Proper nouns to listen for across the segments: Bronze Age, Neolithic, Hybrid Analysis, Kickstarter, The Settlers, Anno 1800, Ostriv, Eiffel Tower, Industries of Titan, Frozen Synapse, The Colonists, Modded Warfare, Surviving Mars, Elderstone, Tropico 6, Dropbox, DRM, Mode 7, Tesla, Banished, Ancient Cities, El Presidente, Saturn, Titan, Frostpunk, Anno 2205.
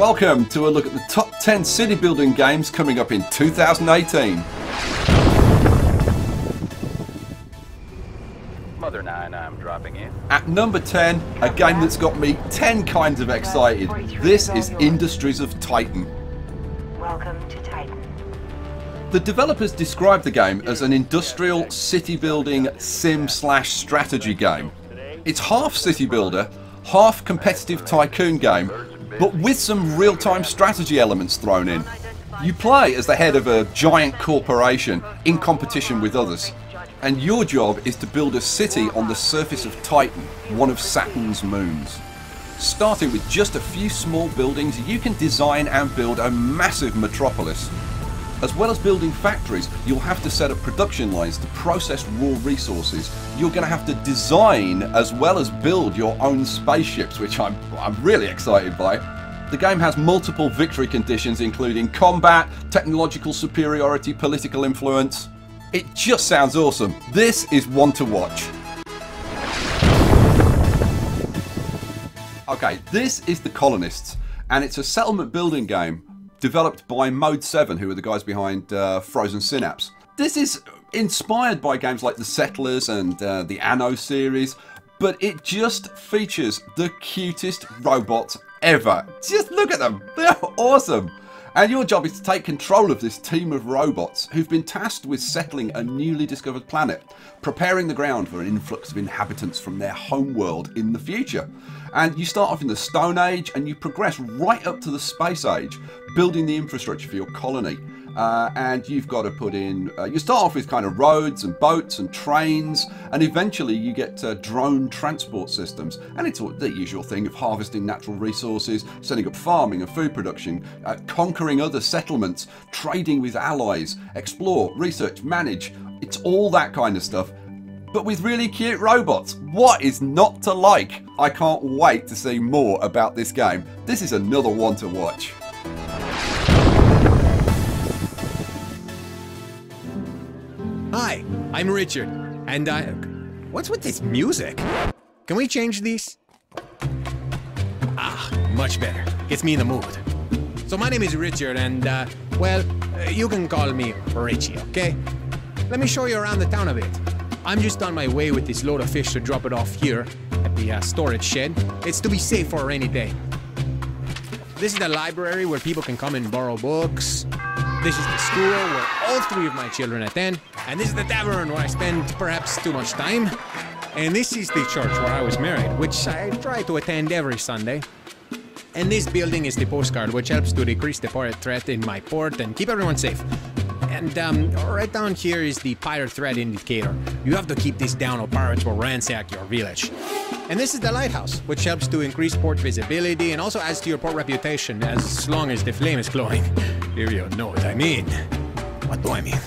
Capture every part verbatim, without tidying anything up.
Welcome to a look at the top ten city building games coming up in two thousand eighteen. Mother nine, I'm dropping in. At number ten, a game that's got me ten kinds of excited. This is Industries of Titan. Welcome to Titan. The developers describe the game as an industrial city building sim slash strategy game. It's half city builder, half competitive tycoon game, but with some real-time strategy elements thrown in. You play as the head of a giant corporation in competition with others, and your job is to build a city on the surface of Titan, one of Saturn's moons. Starting with just a few small buildings, you can design and build a massive metropolis. As well as building factories, you'll have to set up production lines to process raw resources. You're going to have to design as well as build your own spaceships, which I'm, I'm really excited by. The game has multiple victory conditions, including combat, technological superiority, political influence. It just sounds awesome. This is one to watch. Okay, this is The Colonists, and it's a settlement building game developed by Mode seven, who are the guys behind uh, Frozen Synapse. This is inspired by games like The Settlers and uh, the Anno series, but it just features the cutest robots ever. Just look at them, they're awesome. And your job is to take control of this team of robots who've been tasked with settling a newly discovered planet, preparing the ground for an influx of inhabitants from their homeworld in the future. And you start off in the Stone Age and you progress right up to the Space Age, building the infrastructure for your colony. Uh, and you've got to put in, uh, you start off with kind of roads and boats and trains, and eventually you get uh, drone transport systems, and it's all the usual thing of harvesting natural resources, setting up farming and food production, uh, conquering other settlements, trading with allies, explore, research, manage. It's all that kind of stuff, but with really cute robots. What is not to like? I can't wait to see more about this game. This is another one to watch. Hi, I'm Richard, and I... What's with this music? Can we change these? Ah, much better. Gets me in the mood. So my name is Richard, and, uh, well, uh, you can call me Richie, okay? Let me show you around the town a bit. I'm just on my way with this load of fish to drop it off here at the uh, storage shed. It's to be safe for a rainy day. This is the library where people can come and borrow books. This is the school where all three of my children attend. And this is the tavern where I spend perhaps too much time. And this is the church where I was married, which I try to attend every Sunday. And this building is the postcard, which helps to decrease the pirate threat in my port and keep everyone safe. And um, right down here is the pirate threat indicator. You have to keep this down or pirates will ransack your village. And this is the lighthouse, which helps to increase port visibility and also adds to your port reputation as long as the flame is glowing. If you know what I mean. What do I mean?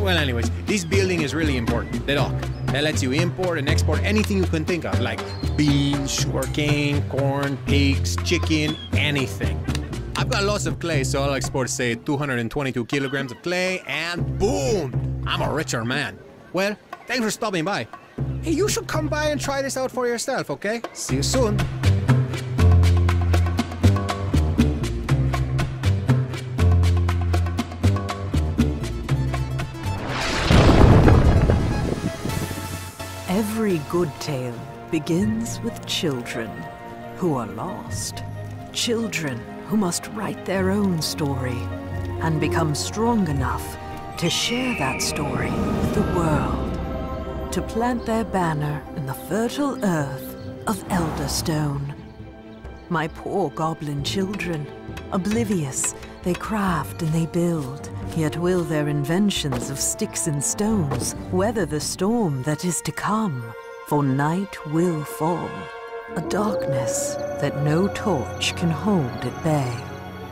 Well, anyways, this building is really important, the dock. That lets you import and export anything you can think of, like beans, sugarcane, corn, pigs, chicken, anything. I've got lots of clay, so I'll export, say, two hundred twenty-two kilograms of clay, and boom! I'm a richer man. Well, thanks for stopping by. Hey, you should come by and try this out for yourself, okay? See you soon. Every good tale begins with children who are lost. Children who must write their own story and become strong enough to share that story with the world. To plant their banner in the fertile earth of Elderstone. My poor goblin children, oblivious, they craft and they build. Yet will their inventions of sticks and stones weather the storm that is to come? For night will fall, a darkness that no torch can hold at bay,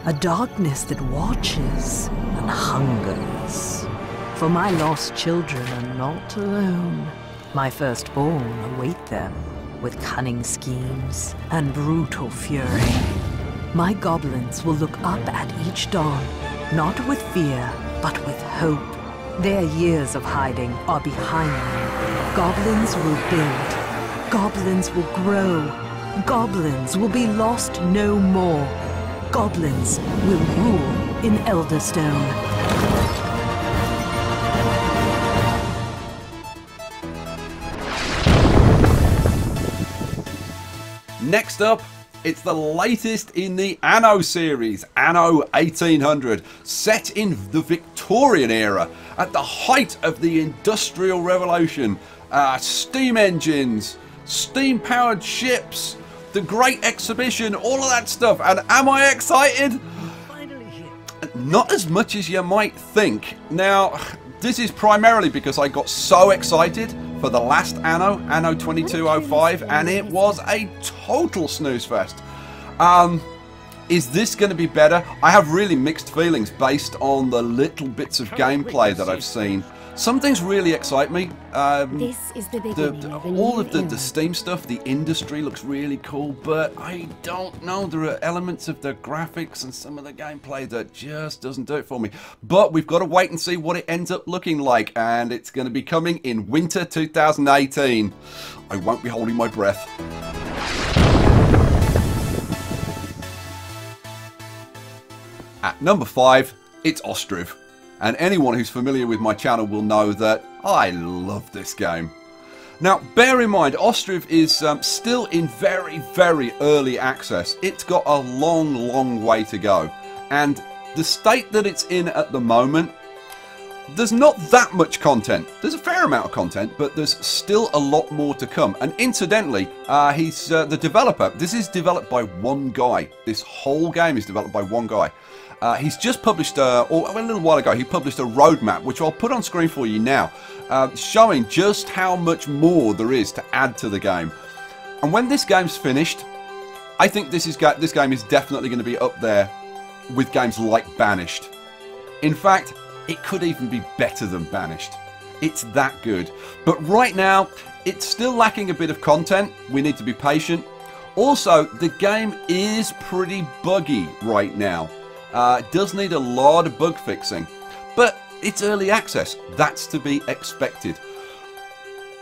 a darkness that watches and hungers. For my lost children are not alone. My firstborn await them with cunning schemes and brutal fury. My goblins will look up at each dawn, not with fear, but with hope. Their years of hiding are behind them. Goblins will build. Goblins will grow. Goblins will be lost no more. goblins will rule in Elderstone. Next up, it's the latest in the Anno series, Anno eighteen hundred, set in the Victorian era, at the height of the Industrial Revolution. Uh, steam engines, steam-powered ships, the Great Exhibition, all of that stuff. And am I excited? Finally here. Not as much as you might think. Now, this is primarily because I got so excited for the last Anno, Anno twenty-two oh five, and it was a total snooze fest. Um, is this going to be better? I have really mixed feelings based on the little bits of gameplay that I've seen. Some things really excite me. Um, this is the the, the, all of the, the Steam stuff, the industry looks really cool, but I don't know. There are elements of the graphics and some of the gameplay that just doesn't do it for me. But we've got to wait and see what it ends up looking like, and it's going to be coming in winter two thousand eighteen. I won't be holding my breath. At number five, it's Ostriv. And anyone who's familiar with my channel will know that I love this game. Now, bear in mind, Ostriv is um, still in very, very early access. It's got a long, long way to go. And the state that it's in at the moment, there's not that much content. There's a fair amount of content, but there's still a lot more to come. And incidentally, uh, he's uh, the developer. This is developed by one guy. This whole game is developed by one guy. Uh, he's just published, a, or a little while ago, he published a roadmap, which I'll put on screen for you now, uh, showing just how much more there is to add to the game. And when this game's finished, I think this, is this game is definitely going to be up there with games like Banished. In fact, it could even be better than Banished. It's that good. But right now, it's still lacking a bit of content. We need to be patient. Also, the game is pretty buggy right now. Uh, it does need a lot of bug fixing, but it's early access. That's to be expected.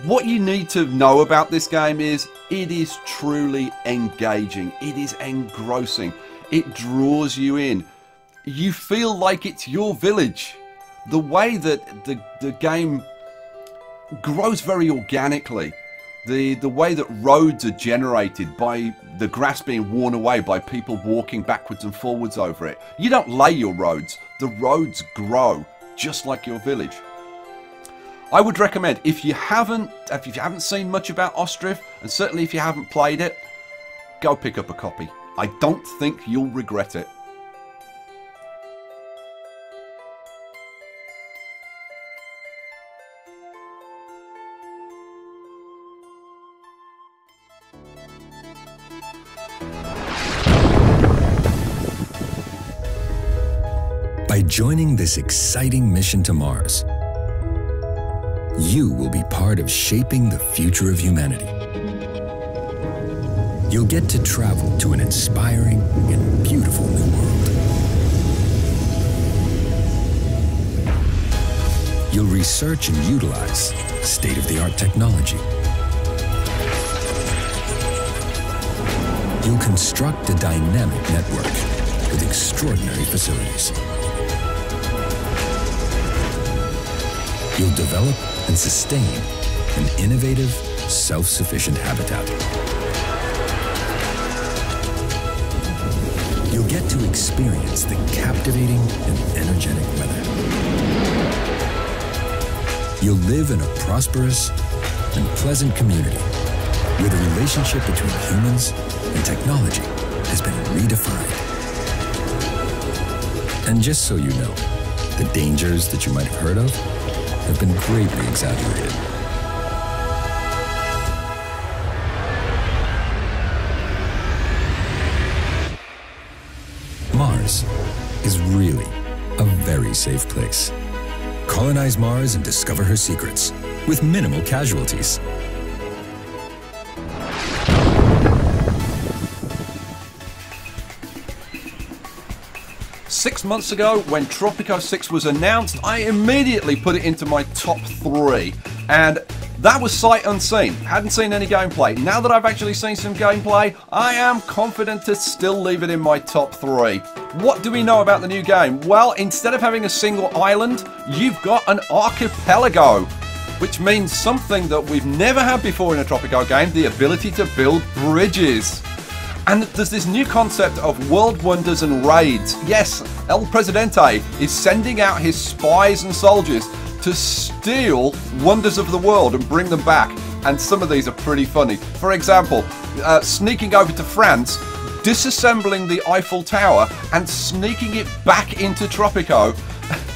What you need to know about this game is it is truly engaging. It is engrossing. It draws you in. You feel like it's your village. The way that the, the game grows very organically, the, the way that roads are generated by the grass being worn away by people walking backwards and forwards over it. You don't lay your roads. The roads grow just like your village. I would recommend, if you haven't, if you haven't seen much about Ostriv, and certainly if you haven't played it, go pick up a copy. I don't think you'll regret it. By joining this exciting mission to Mars, you will be part of shaping the future of humanity. You'll get to travel to an inspiring and beautiful new world. You'll research and utilize state-of-the-art technology. You'll construct a dynamic network with extraordinary facilities. You'll develop and sustain an innovative, self-sufficient habitat. You'll get to experience the captivating and energetic weather. You'll live in a prosperous and pleasant community where the relationship between humans and technology has been redefined. And just so you know, the dangers that you might have heard of have been greatly exaggerated. Mars is really a very safe place. Colonize Mars and discover her secrets with minimal casualties. Six months ago, when Tropico six was announced, I immediately put it into my top three. And That was sight unseen. Hadn't seen any gameplay. Now that I've actually seen some gameplay, I am confident to still leave it in my top three. What do we know about the new game? Well, instead of having a single island, you've got an archipelago, which means something that we've never had before in a Tropico game, the ability to build bridges. And there's this new concept of world wonders and raids. Yes, El Presidente is sending out his spies and soldiers to steal wonders of the world and bring them back. And some of these are pretty funny. For example, uh, sneaking over to France, disassembling the Eiffel Tower and sneaking it back into Tropico,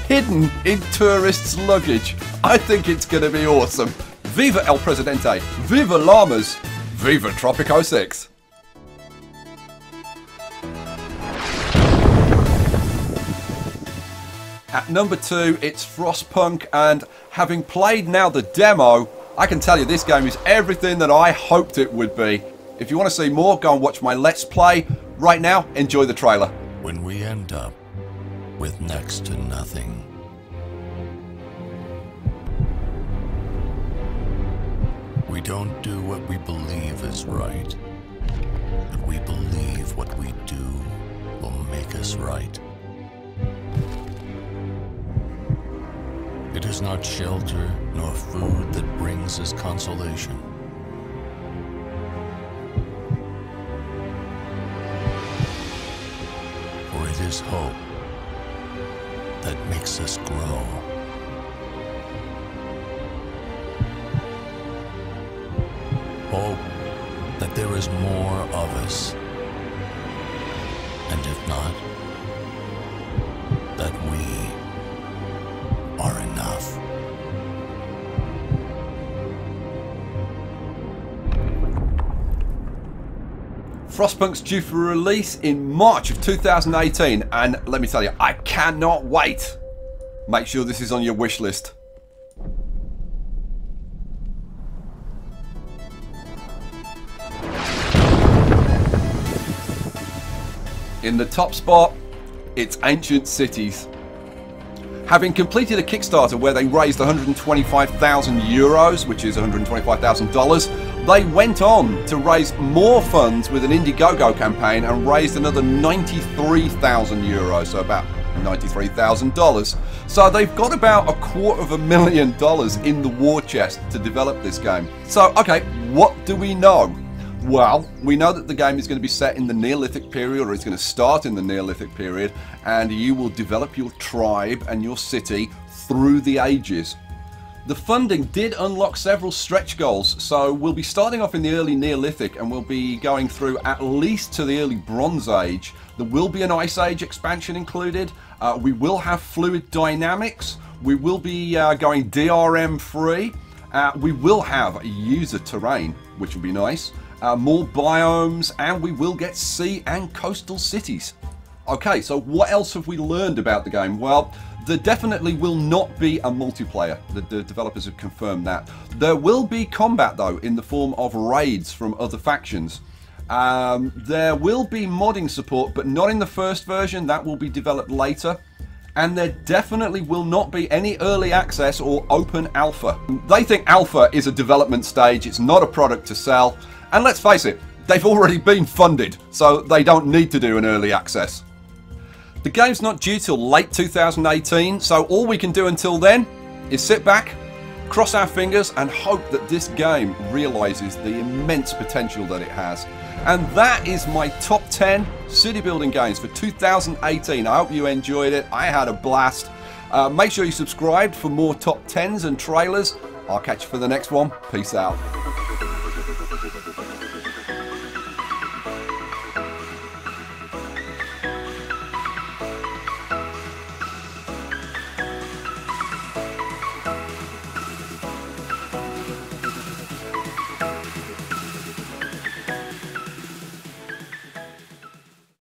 hidden in tourists' luggage. I think it's going to be awesome. Viva El Presidente, viva llamas, viva Tropico six. At number two, it's Frostpunk, and having played now the demo, I can tell you this game is everything that I hoped it would be. If you want to see more, go and watch my Let's Play. Right now, enjoy the trailer. When we end up with next to nothing, we don't do what we believe is right, but we believe what we do will make us right. It is not shelter nor food that brings us consolation. For it is hope that makes us grow. Hope that there is more of us. And if not, that we are enough. Frostpunk's due for release in March of two thousand eighteen, and let me tell you, I cannot wait. Make sure this is on your wish list. In the top spot, it's Ancient Cities. Having completed a Kickstarter where they raised one hundred twenty-five thousand euros, which is one hundred twenty-five thousand dollars, they went on to raise more funds with an Indiegogo campaign and raised another ninety-three thousand euros, so about ninety-three thousand dollars. So they've got about a quarter of a million dollars in the war chest to develop this game. So, okay, what do we know? Well, we know that the game is going to be set in the Neolithic period, or it's going to start in the Neolithic period, and you will develop your tribe and your city through the ages. The funding did unlock several stretch goals, so we'll be starting off in the early Neolithic and we'll be going through at least to the early Bronze Age. There will be an Ice Age expansion included, uh, we will have fluid dynamics, we will be uh, going D R M free, uh, we will have user terrain, which will be nice. Uh, more biomes, and we will get sea and coastal cities. Okay, so what else have we learned about the game? Well, there definitely will not be a multiplayer. The, the developers have confirmed that. There will be combat, though, in the form of raids from other factions. Um, there will be modding support, but not in the first version. That will be developed later. And there definitely will not be any early access or open alpha. They think alpha is a development stage. It's not a product to sell. And let's face it, they've already been funded, so they don't need to do an early access. The game's not due till late two thousand eighteen, so all we can do until then is sit back, cross our fingers, and hope that this game realizes the immense potential that it has. And that is my top ten city building games for two thousand eighteen. I hope you enjoyed it. I had a blast. Uh, make sure you subscribe for more top tens and trailers. I'll catch you for the next one. Peace out.